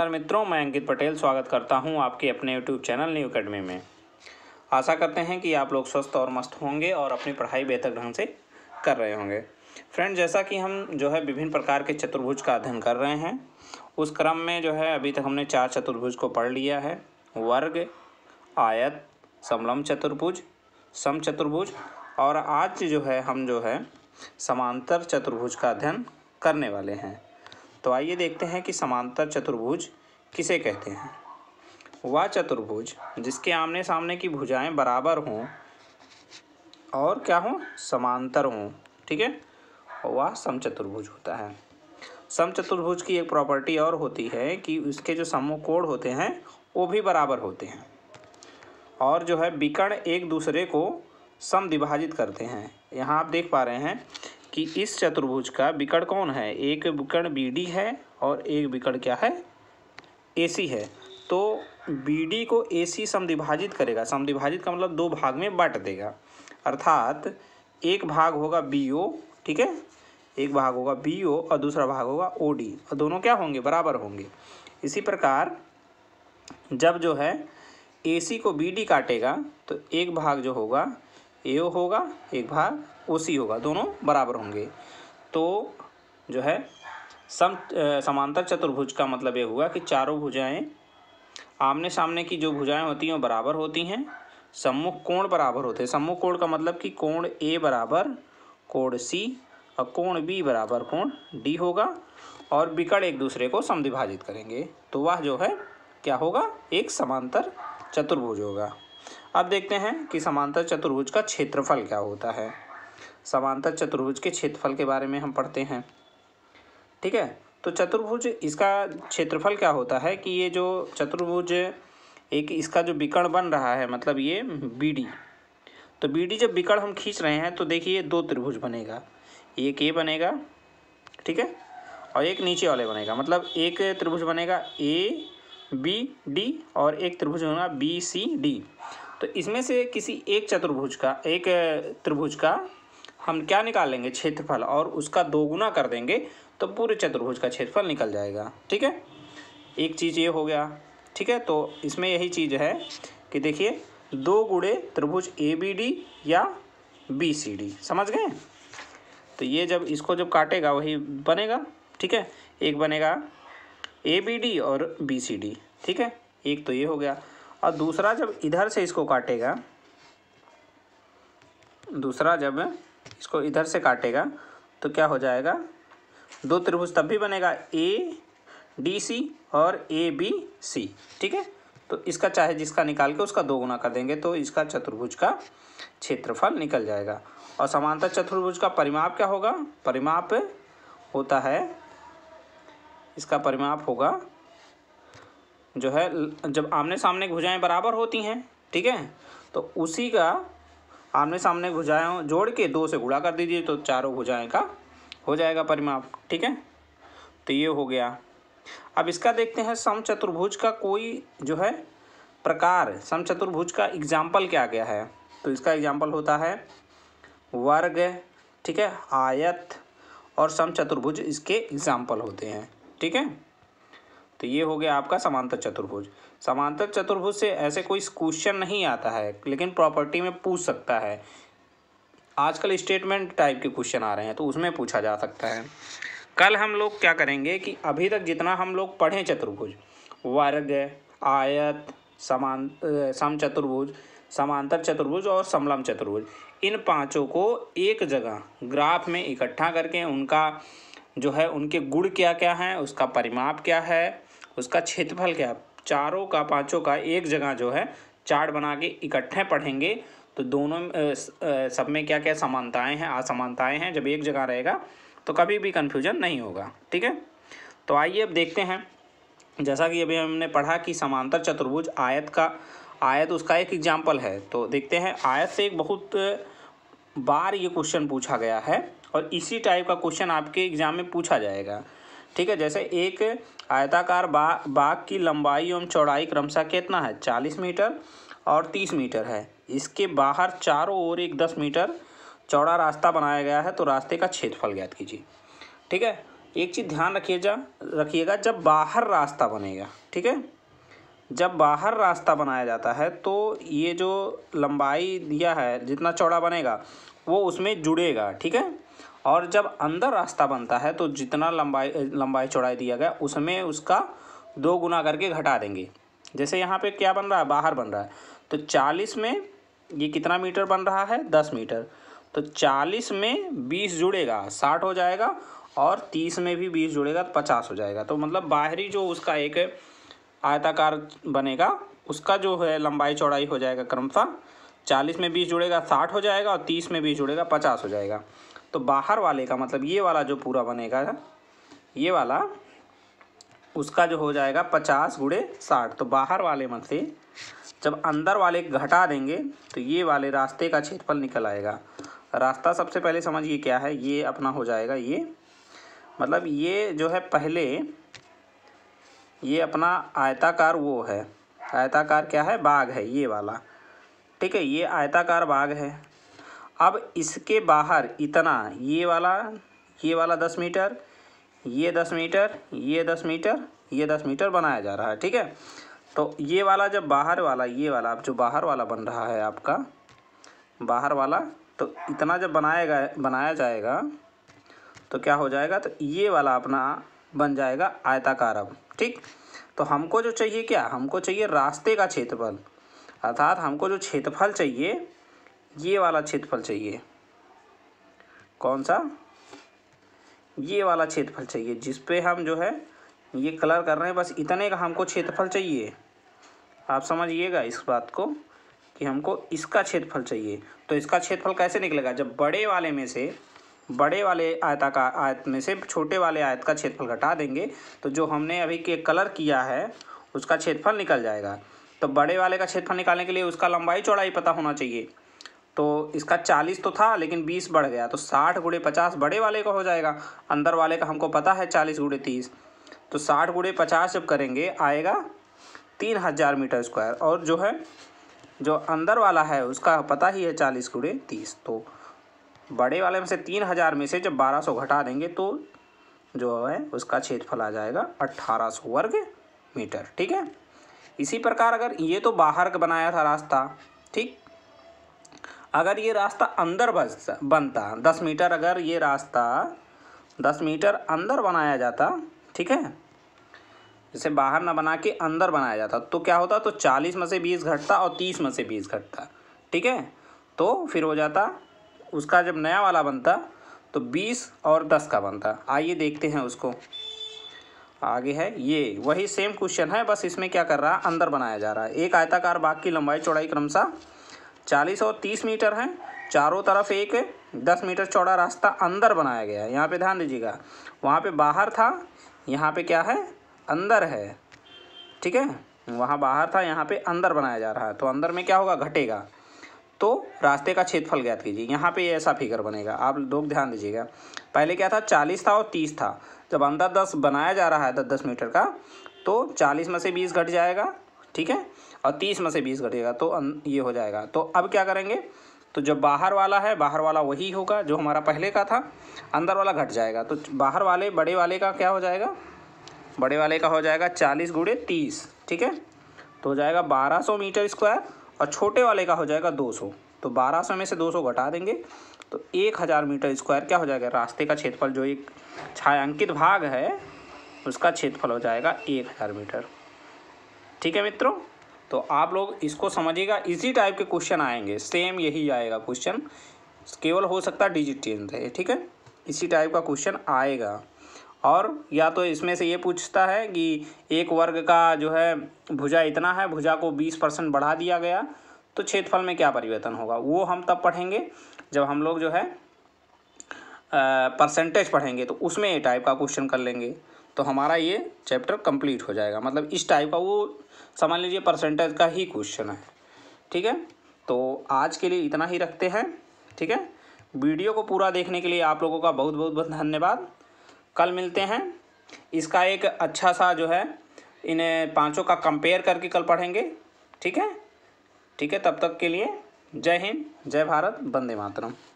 नमस्कार मित्रों, मैं अंकित पटेल स्वागत करता हूं आपके अपने YouTube चैनल न्यू अकेडमी में। आशा करते हैं कि आप लोग स्वस्थ और मस्त होंगे और अपनी पढ़ाई बेहतर ढंग से कर रहे होंगे। फ्रेंड, जैसा कि हम जो है विभिन्न प्रकार के चतुर्भुज का अध्ययन कर रहे हैं, उस क्रम में जो है अभी तक हमने 4 चतुर्भुज को पढ़ लिया है। वर्ग, आयत, समलम्ब चतुर्भुज, सम चतुर्भुज और आज हम समांतर चतुर्भुज का अध्ययन करने वाले हैं। तो आइए देखते हैं कि समांतर चतुर्भुज किसे कहते हैं। वह चतुर्भुज जिसके आमने सामने की भुजाएं बराबर हों और क्या हों, समांतर हों, ठीक है, वह समचतुर्भुज होता है। समचतुर्भुज की एक प्रॉपर्टी और होती है कि उसके जो समकोण होते हैं वो भी बराबर होते हैं और जो है विकर्ण एक दूसरे को समद्विभाजित करते हैं। यहाँ आप देख पा रहे हैं कि इस चतुर्भुज का विकर्ण कौन है, एक विकर्ण BD है और एक विकर्ण क्या है, AC है। तो BD को AC समद्विभाजित करेगा। समद्विभाजित का मतलब 2 भाग में बांट देगा, अर्थात एक भाग होगा BO, ठीक है, एक भाग होगा BO और दूसरा भाग होगा OD और दोनों क्या होंगे, बराबर होंगे। इसी प्रकार जब जो है AC को BD काटेगा तो एक भाग जो होगा AO होगा, एक भाग OC होगा, दोनों बराबर होंगे। तो जो है समांतर चतुर्भुज का मतलब ये हुआ कि चारों भुजाएं, आमने सामने की जो भुजाएं होती हैं वो बराबर होती हैं, सम्मुख कोण बराबर होते हैं। सम्मुख कोण का मतलब कि कोण A बराबर कोण C और कोण B बराबर कोण D होगा और विकर्ण एक दूसरे को समद्विभाजित करेंगे। तो वह जो है क्या होगा, एक समांतर चतुर्भुज होगा। अब देखते हैं कि समांतर चतुर्भुज का क्षेत्रफल क्या होता है। समांतर चतुर्भुज के क्षेत्रफल के बारे में हम पढ़ते हैं, ठीक है। तो चतुर्भुज इसका क्षेत्रफल क्या होता है कि ये जो चतुर्भुज एक इसका जो विकर्ण बन रहा है, मतलब ये BD, तो BD जब विकर्ण हम खींच रहे हैं तो देखिए 2 त्रिभुज बनेगा, एक A बनेगा, ठीक है, और एक नीचे वाले बनेगा। मतलब एक त्रिभुज बनेगा ABD और एक त्रिभुज बनेगा BCD। तो इसमें से किसी एक चतुर्भुज का, एक त्रिभुज का हम क्या निकालेंगे, क्षेत्रफल, और उसका 2 गुना कर देंगे तो पूरे चतुर्भुज का क्षेत्रफल निकल जाएगा, ठीक है। एक चीज़ ये हो गया, ठीक है। तो इसमें यही चीज़ है कि देखिए 2 गुणे त्रिभुज ABD या BCD, समझ गए। तो ये जब इसको जब काटेगा वही बनेगा, ठीक है, एक बनेगा ABD और BCD, ठीक है, एक तो ये हो गया। और दूसरा जब इधर से इसको काटेगा, दूसरा जब इसको इधर से काटेगा तो क्या हो जाएगा, 2 त्रिभुज तब भी बनेगा ADC और ABC, ठीक है। तो इसका चाहे जिसका निकाल के उसका 2 गुना कर देंगे तो इसका चतुर्भुज का क्षेत्रफल निकल जाएगा। और समांतर चतुर्भुज का परिमाप क्या होगा, परिमाप होता है, इसका परिमाप होगा जो है जब आमने सामने भुजाएं बराबर होती हैं, ठीक है, तो उसी का आमने सामने भुजाएं जोड़ के 2 से गुणा कर दीजिए तो चारों भुजाएं का हो जाएगा परिमाप, ठीक है। तो ये हो गया। अब इसका देखते हैं समचतुर्भुज का कोई जो है प्रकार, समचतुर्भुज का एग्जाम्पल क्या क्या है। तो इसका एग्जाम्पल होता है वर्ग, ठीक है, आयत और समचतुर्भुज इसके एग्जाम्पल होते हैं, ठीक है। तो ये हो गया आपका समांतर चतुर्भुज। समांतर चतुर्भुज से ऐसे कोई क्वेश्चन नहीं आता है, लेकिन प्रॉपर्टी में पूछ सकता है। आजकल स्टेटमेंट टाइप के क्वेश्चन आ रहे हैं तो उसमें पूछा जा सकता है। कल हम लोग क्या करेंगे कि अभी तक जितना हम लोग पढ़े चतुर्भुज, वर्ग, आयत, समचतुर्भुज, समांतर चतुर्भुज और समलम्ब चतुर्भुज, इन 5 को एक जगह ग्राफ में इकट्ठा करके उनका जो है उनके गुण क्या क्या हैं, उसका परिमाप क्या है, उसका क्षेत्रफल क्या है, 4 का 5 का एक जगह जो है चार्ट बना के इकट्ठे पढ़ेंगे। तो दोनों सब में क्या क्या समानताएं हैं, असमानताएं हैं, जब एक जगह रहेगा तो कभी भी कन्फ्यूजन नहीं होगा, ठीक है। तो आइए अब देखते हैं, जैसा कि अभी हमने पढ़ा कि समांतर चतुर्भुज आयत का, आयत उसका एक एग्जाम्पल है। तो देखते हैं, आयत से एक बहुत बार ये क्वेश्चन पूछा गया है और इसी टाइप का क्वेश्चन आपके एग्जाम में पूछा जाएगा, ठीक है। जैसे एक आयताकार बाग की लंबाई एवं चौड़ाई क्रमशः कितना है, 40 मीटर और 30 मीटर है। इसके बाहर चारों ओर एक 10 मीटर चौड़ा रास्ता बनाया गया है, तो रास्ते का क्षेत्रफल ज्ञात कीजिए, ठीक है। एक चीज़ ध्यान रखिएगा, जब बाहर रास्ता बनेगा, ठीक है, जब बाहर रास्ता बनाया जाता है तो ये जो लंबाई दिया है जितना चौड़ा बनेगा वो उसमें जुड़ेगा, ठीक है। और जब अंदर रास्ता बनता है तो जितना लंबाई चौड़ाई दिया गया उसमें उसका 2 गुना करके घटा देंगे। जैसे यहाँ पे क्या बन रहा है, बाहर बन रहा है, तो 40 में ये कितना मीटर बन रहा है, 10 मीटर। तो 40 में 20 जुड़ेगा, 60 हो जाएगा, और 30 में भी 20 जुड़ेगा तो 50 हो जाएगा। तो मतलब बाहरी जो उसका एक आयताकार बनेगा उसका जो है लंबाई चौड़ाई हो जाएगा क्रमशः 40 में 20 जुड़ेगा 60 हो जाएगा, और 30 में 20 जुड़ेगा 50 हो जाएगा। तो बाहर वाले का मतलब ये वाला जो पूरा बनेगा, ये वाला, उसका जो हो जाएगा 50 × 60। तो बाहर वाले मत से जब अंदर वाले घटा देंगे तो ये वाले रास्ते का क्षेत्रफल निकल आएगा। रास्ता सबसे पहले समझिए क्या है, ये अपना हो जाएगा, ये मतलब ये जो है पहले ये अपना आयताकार वो है, आयताकार क्या है, बाघ है ये वाला, ठीक है, ये आयताकार बाघ है। अब इसके बाहर इतना, ये वाला 10 मीटर, ये 10 मीटर, ये 10 मीटर, ये 10 मीटर बनाया जा रहा है, ठीक है। तो ये वाला जब बाहर वाला, ये वाला अब जो बाहर वाला बन रहा है आपका बाहर वाला, तो इतना जब बनाया जाएगा तो क्या हो जाएगा, तो ये वाला अपना बन जाएगा आयताकार अब, ठीक। तो हमको जो चाहिए क्या, हमको चाहिए रास्ते का क्षेत्रफल, अर्थात हमको जो क्षेत्रफल चाहिए ये वाला क्षेत्रफल चाहिए, कौन सा, ये वाला क्षेत्रफल चाहिए जिस पे हम जो है ये कलर कर रहे हैं, बस इतने का हमको क्षेत्रफल चाहिए। आप समझिएगा इस बात को कि हमको इसका क्षेत्रफल चाहिए। तो इसका क्षेत्रफल कैसे निकलेगा, जब बड़े वाले में से, बड़े वाले आयताकार आयत में से छोटे वाले आयत का क्षेत्रफल घटा देंगे तो जो हमने अभी के कलर किया है उसका क्षेत्रफल निकल जाएगा। तो बड़े वाले का क्षेत्रफल निकालने के लिए उसका लंबाई चौड़ाई पता होना चाहिए। तो इसका 40 तो था लेकिन 20 बढ़ गया, तो 60 × 50 बड़े वाले का हो जाएगा। अंदर वाले का हमको पता है 40 × 30, तो 60 × 50 जब करेंगे आएगा 3000 मीटर स्क्वायर। और जो है जो अंदर वाला है उसका पता ही है 40 × 30। तो बड़े वाले में से 3000 में से जब 1200 घटा देंगे तो जो है उसका क्षेत्रफल आ जाएगा 1800 वर्ग मीटर, ठीक है। इसी प्रकार अगर ये तो बाहर का बनाया था रास्ता, ठीक, अगर ये रास्ता अंदर बनता, 10 मीटर अगर ये रास्ता 10 मीटर अंदर बनाया जाता, ठीक है, जैसे बाहर ना बना के अंदर बनाया जाता तो क्या होता, तो 40 में से 20 घटता और 30 में से 20 घटता, ठीक है। तो फिर हो जाता उसका जब नया वाला बनता तो 20 और 10 का बनता। आइए देखते हैं उसको, आगे है ये, वही सेम क्वेश्चन है, बस इसमें क्या कर रहा है, अंदर बनाया जा रहा है। एक आयताकार बाघ की लंबाई चौड़ाई क्रमशः 40 और 30 मीटर है, चारों तरफ एक 10 मीटर चौड़ा रास्ता अंदर बनाया गया है। यहाँ पे ध्यान दीजिएगा, वहाँ पे बाहर था, यहाँ पे क्या है, अंदर है, ठीक है। वहाँ बाहर था, यहाँ पे अंदर बनाया जा रहा है, तो अंदर में क्या होगा, घटेगा। तो रास्ते का क्षेत्रफल ज्ञात कीजिए। यहाँ पे ऐसा फिगर बनेगा, आप लोग ध्यान दीजिएगा। पहले क्या था, 40 था और 30 था, जब अंदर 10 बनाया जा रहा है 10 मीटर का, तो 40 में से 20 घट जाएगा, ठीक है, और 30 में से 20 घटेगा, तो ये हो जाएगा। तो अब क्या करेंगे, तो जब बाहर वाला है, बाहर वाला वही होगा जो हमारा पहले का था, अंदर वाला घट जाएगा। तो बाहर वाले बड़े वाले का क्या हो जाएगा, बड़े वाले का हो जाएगा 40 × 30, ठीक है, तो हो जाएगा 1200 मीटर स्क्वायर, और छोटे वाले का हो जाएगा 200। तो 1200 में से 200 घटा देंगे तो 1000 मीटर स्क्वायर क्या हो जाएगा, रास्ते का क्षेत्रफल जो एक छायांकित भाग है उसका क्षेत्रफल हो जाएगा 1000 मीटर, ठीक है मित्रों। तो आप लोग इसको समझिएगा, इसी टाइप के क्वेश्चन आएंगे, सेम यही आएगा क्वेश्चन, केवल हो सकता है डिजिट चेंज रहे, ठीक है, इसी टाइप का क्वेश्चन आएगा। और या तो इसमें से ये पूछता है कि एक वर्ग का जो है भुजा इतना है, भुजा को 20% बढ़ा दिया गया तो क्षेत्रफल में क्या परिवर्तन होगा, वो हम तब पढ़ेंगे जब हम लोग जो है परसेंटेज पढ़ेंगे, तो उसमें ये टाइप का क्वेश्चन कर लेंगे तो हमारा ये चैप्टर कंप्लीट हो जाएगा। मतलब इस टाइप का, वो समझ लीजिए परसेंटेज का ही क्वेश्चन है, ठीक है। तो आज के लिए इतना ही रखते हैं, ठीक है। वीडियो को पूरा देखने के लिए आप लोगों का बहुत बहुत बहुत धन्यवाद। कल मिलते हैं, इसका एक अच्छा सा जो है इन पांचों का कंपेयर करके कल पढ़ेंगे, ठीक है, ठीक है। तब तक के लिए जय हिंद, जय भारत, वंदे मातरम।